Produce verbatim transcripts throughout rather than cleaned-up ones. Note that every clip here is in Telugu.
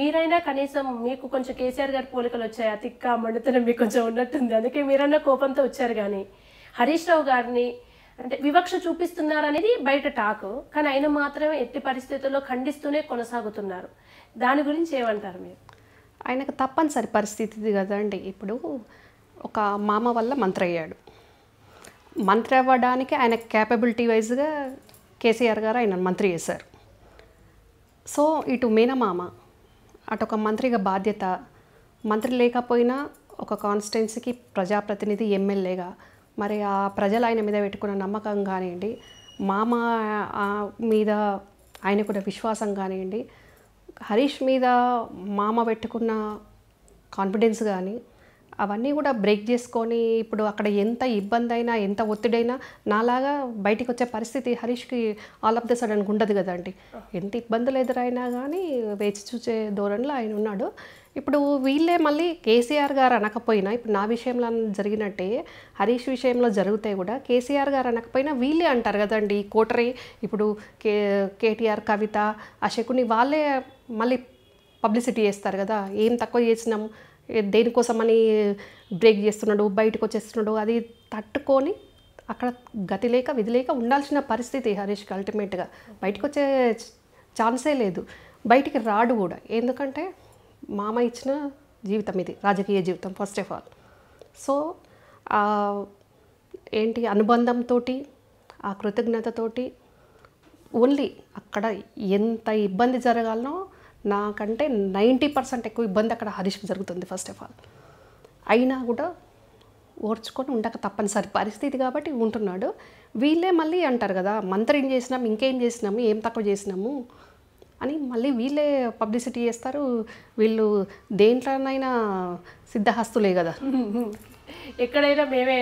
మీరైనా కనీసం మీకు కొంచెం కేసీఆర్ గారి పోలికలు వచ్చాయి, అతిక్క మండుతనం మీకు కొంచెం ఉన్నట్టుంది, అందుకే మీరన్నా కోపంతో వచ్చారు. కానీ హరీష్ రావు గారిని అంటే వివక్ష చూపిస్తున్నారనేది బయట టాక్, కానీ ఆయన మాత్రమే ఎట్టి పరిస్థితుల్లో ఖండిస్తూనే కొనసాగుతున్నారు. దాని గురించి ఏమంటారు మీరు? ఆయనకు తప్పనిసరి పరిస్థితి కదండి. ఇప్పుడు ఒక మామ వల్ల మంత్రి అయ్యాడు, మంత్రి అవ్వడానికి ఆయన క్యాపబిలిటీ వైజ్గా కేసీఆర్ గారు ఆయన మంత్రి చేశారు. సో ఇటు మేనమామ, అటు ఒక మంత్రిగా బాధ్యత, మంత్రి లేకపోయినా ఒక కాన్స్టిట్యున్సీకి ప్రజాప్రతినిధి ఎమ్మెల్యేగా, మరి ఆ ప్రజలు ఆయన మీద పెట్టుకున్న నమ్మకం కానివ్వండి, మామ మీద ఆయనకున్న విశ్వాసం కానివ్వండి, హరీష్ మీద మామ పెట్టుకున్న కాన్ఫిడెన్స్ కానీ అవన్నీ కూడా బ్రేక్ చేసుకొని ఇప్పుడు అక్కడ ఎంత ఇబ్బంది అయినా ఎంత ఒత్తిడైనా నాలాగా బయటికి వచ్చే పరిస్థితి హరీష్కి ఆల్ ఆఫ్ ద సడన్ ఉండదు కదండి. ఎంత ఇబ్బందులు ఎదురైనా కానీ వేచి చూసే ధోరణిలో ఆయన ఉన్నాడు. ఇప్పుడు వీళ్ళే మళ్ళీ కేసీఆర్ గారు అనకపోయినా, ఇప్పుడు నా విషయంలో జరిగినట్టే హరీష్ విషయంలో జరిగితే కూడా కేసీఆర్ గారు అనకపోయినా వీళ్ళే అంటారు కదండి ఈ కోటరీ. ఇప్పుడు కే కేటీఆర్ కవిత అశకుని వాళ్ళే మళ్ళీ పబ్లిసిటీ చేస్తారు కదా, ఏం తక్కువ చేసినాం, దేనికోసమని బ్రేక్ చేస్తున్నాడు, బయటకు వచ్చేస్తున్నాడు, అది తట్టుకొని అక్కడ గతి లేక విధిలేక ఉండాల్సిన పరిస్థితి హరీష్కి. అల్టిమేట్గా బయటకు వచ్చే ఛాన్సే లేదు, బయటికి రాడు కూడా. ఎందుకంటే మామ ఇచ్చిన జీవితం ఇది, రాజకీయ జీవితం ఫస్ట్ ఆఫ్ ఆల్. సో ఏంటి అనుబంధంతో ఆ కృతజ్ఞతతోటి ఓన్లీ అక్కడ ఎంత ఇబ్బంది జరగాలనో నాకంటే నైంటీ పర్సెంట్ ఎక్కువ ఇబ్బంది అక్కడ హరీష్కి జరుగుతుంది ఫస్ట్ ఆఫ్ ఆల్. అయినా కూడా ఓర్చుకొని ఉండక తప్పనిసరి పరిస్థితి కాబట్టి ఉంటున్నాడు. వీళ్ళే మళ్ళీ అంటారు కదా మంత్రిని చేసినాము, ఇంకేం చేసినాము, ఏం తక్కువ చేసినాము అని మళ్ళీ వీళ్ళే పబ్లిసిటీ చేస్తారు. వీళ్ళు దేంట్లోనైనా సిద్ధహస్తులే కదా, ఎక్కడైనా మేమే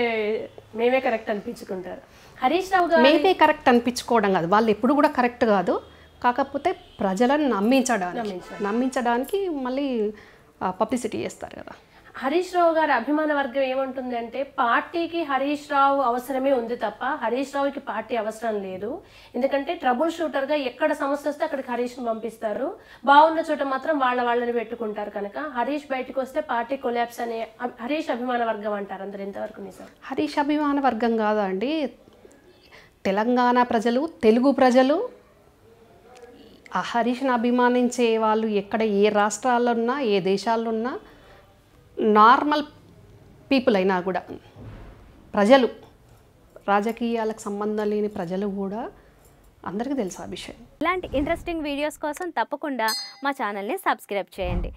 మేమే కరెక్ట్ అనిపించుకుంటారు. హరీష్ రావు గారు మేమే కరెక్ట్ అనిపించుకోవడం కాదు, వాళ్ళు ఎప్పుడు కూడా కరెక్ట్ కాదు, కాకపోతే ప్రజలను నమ్మించడానికి నమ్మించడానికి మళ్ళీ పబ్లిసిటీ చేస్తారు కదా. హరీష్ రావు గారి అభిమాన వర్గం ఏమంటుందంటే పార్టీకి హరీష్ రావు అవసరమే ఉంది తప్ప హరీష్ రావుకి పార్టీ అవసరం లేదు. ఎందుకంటే ట్రబుల్ షూటర్గా ఎక్కడ సమస్య వస్తే అక్కడికి హరీష్ని పంపిస్తారు, బాగున్న చోట మాత్రం వాళ్ళ వాళ్ళని పెట్టుకుంటారు. కనుక హరీష్ బయటకు వస్తే పార్టీ కొలాప్స్ అనే హరీష్ అభిమాన వర్గం అంటారు అందరు. ఎంతవరకు నిజం? హరీష్ అభిమాన వర్గం కాదా అండి, తెలంగాణ ప్రజలు, తెలుగు ప్రజలు, ఆ హరీష్ని అభిమానించే వాళ్ళు ఎక్కడ ఏ రాష్ట్రాల్లో ఉన్నా ఏ దేశాల్లో ఉన్నా నార్మల్ పీపుల్ అయినా కూడా ప్రజలు, రాజకీయాలకు సంబంధం లేని ప్రజలు కూడా అందరికీ తెలుసు ఆ విషయం. ఇలాంటి ఇంట్రెస్టింగ్ వీడియోస్ కోసం తప్పకుండా మా ఛానల్ని సబ్స్క్రైబ్ చేయండి.